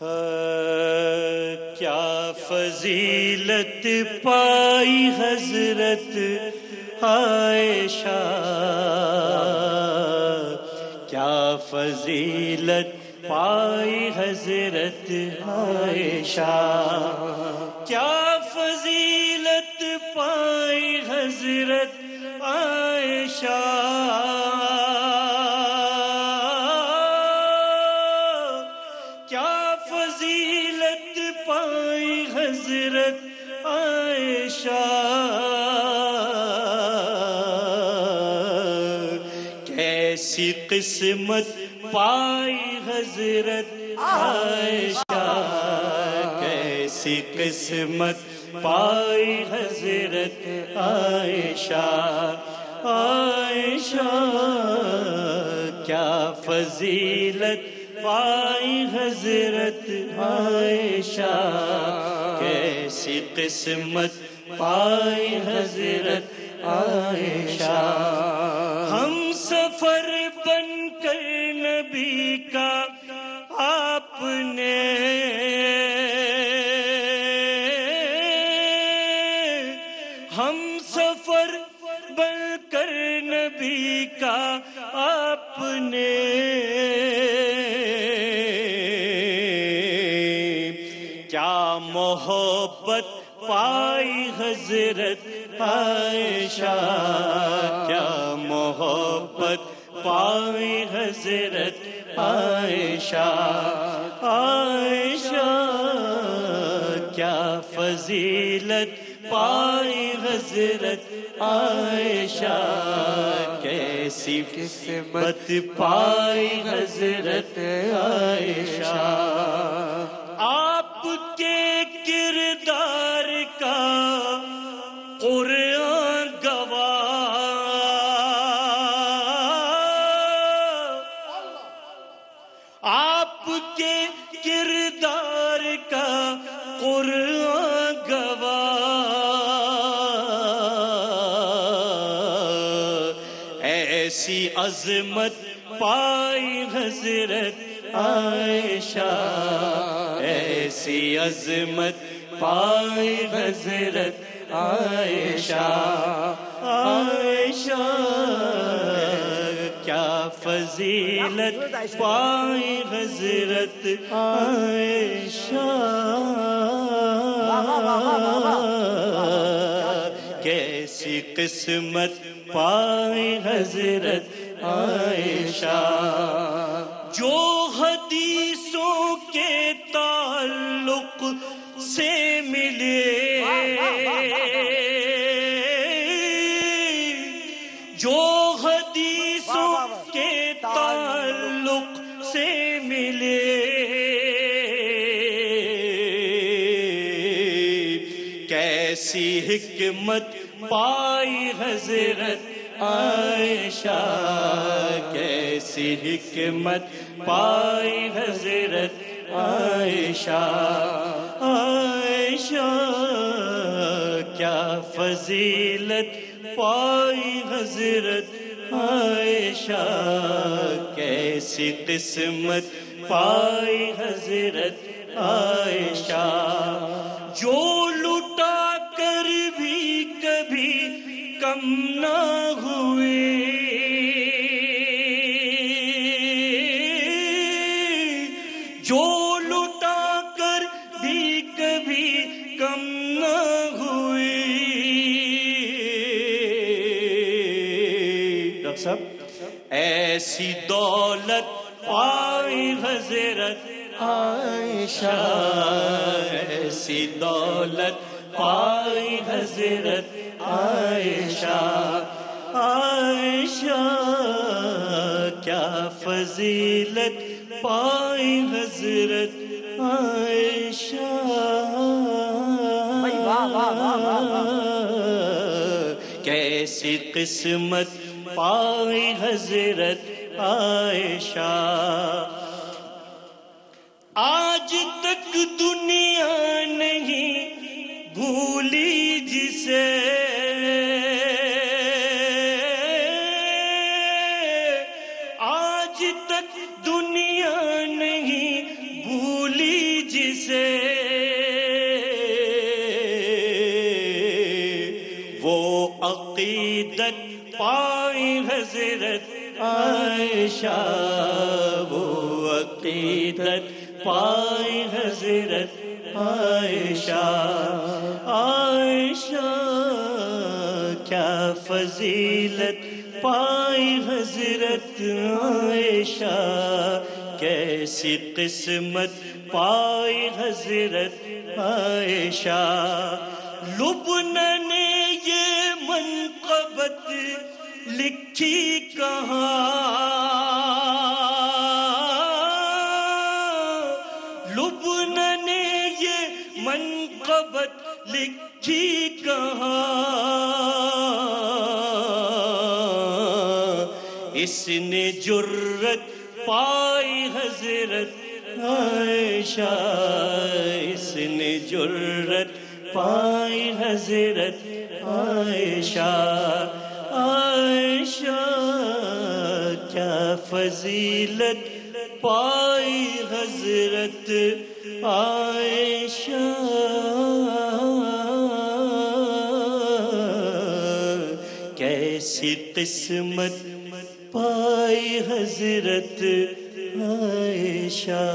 क्या फजीलत पाई हजरत आयशा, क्या फजीलत पाई हजरत आयशा, क्या फजीलत पाई हजरत आयशा। कैसी किस्मत पाई हजरत आयशा, कैसी किस्मत पाई हजरत आयशा, आयशा। क्या फजीलत पाई हजरत आयशा, कैसी किस्मत पाई हजरत आयशा। हम सफर बनकर नबी का आपने, हम सफर बनकर नबी का आपने क्या मोहब्बत पाई हजरत आयशा, क्या मोहब्बत पाई हजरत आयशा, आयशा। क्या फजीलत पाई हजरत आयशा, कैसी किस्मत पाई हजरत आयशा। आपके किरदार का कुरान गवाह, आपके किरदार का कुरान गवाह। ऐसी अजमत पाई हजरत आयशा, ऐसी अजमत पाई हजरत आयशा, आयशा। क्या फजीलत पाई हजरत आयशा, कैसी किस्मत पाई हजरत आयशा। जो हदीसों के ताल्लुक से मिले, जो हदीसों के ताल्लुक से मिले, कैसी हिकमत पाई हजरत आयशा, कैसी हिकमत पाई हजरत आयशा, आयशा। क्या फजीलत पाई हजरत आयशा, कैसी किस्मत पाई हजरत आयशा। जो लुटा कर भी कभी कम ना हुए, जो लुटा कर भी कभी कम ना हुए। डॉक्टर साहब, ऐसी दौलत पाई हजरत आयशा, ऐसी दौलत पाई हजरत आयशा, आयशा। क्या फजीलत पाई हजरत आयशा, कैसी किस्मत पाई हजरत आयशा। आज तक दुनिया नहीं भूली जिसे, आज तक दुनिया नहीं भूली पाई हजरत आयशा, वो अक़ीदत पाई हजरत आयशा। आयशा क्या फजीलत पाई हजरत आयशा, कैसी किस्मत पाई हजरत आयशा। लुबनन ये मनक़बत लिखी कहाँ, लुबनन ये मनक़बत लिखी कहाँ, इसने जुर्रत पाई हजरत आयशा, इसने जुर्रत पाई हजरत आयशा। आयशा क्या फजीलत पाई हजरत आयशा, कैसी किस्मत पाई हजरत आयशा।